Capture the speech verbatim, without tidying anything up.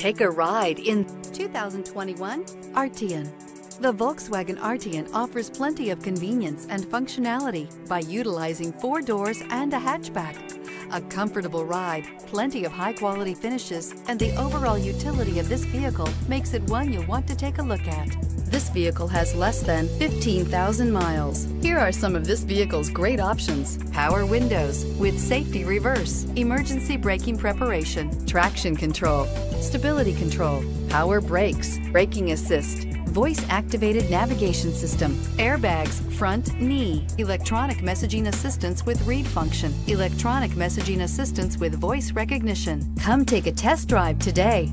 Take a ride in two thousand twenty-one Arteon. The Volkswagen Arteon offers plenty of convenience and functionality by utilizing four doors and a hatchback. A comfortable ride, plenty of high-quality finishes, and the overall utility of this vehicle makes it one you'll want to take a look at. This vehicle has less than fifteen thousand miles. Here are some of this vehicle's great options: power windows with safety reverse, emergency braking preparation, traction control, stability control, power brakes, braking assist, voice-activated navigation system, airbags, front knee, electronic messaging assistance with read function, electronic messaging assistance with voice recognition. Come take a test drive today.